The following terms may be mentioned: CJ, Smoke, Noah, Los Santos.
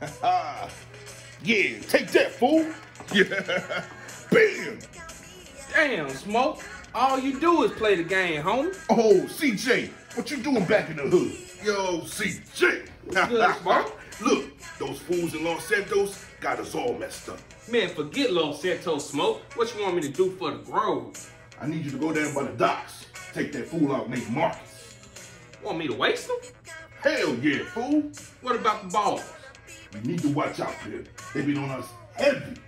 Yeah, take that, fool. Yeah. Bam. Damn, Smoke. All you do is play the game, homie. Oh, CJ, what you doing back in the hood? Yo, CJ. What's good, Smoke? Look, those fools in Los Santos got us all messed up. Man, forget Los Santos, Smoke. What you want me to do for the grove? I need you to go down by the docks. Take that fool out named Marcus. Want me to waste him? Hell yeah, fool. What about the balls? We need to watch out here. They been on us heavy.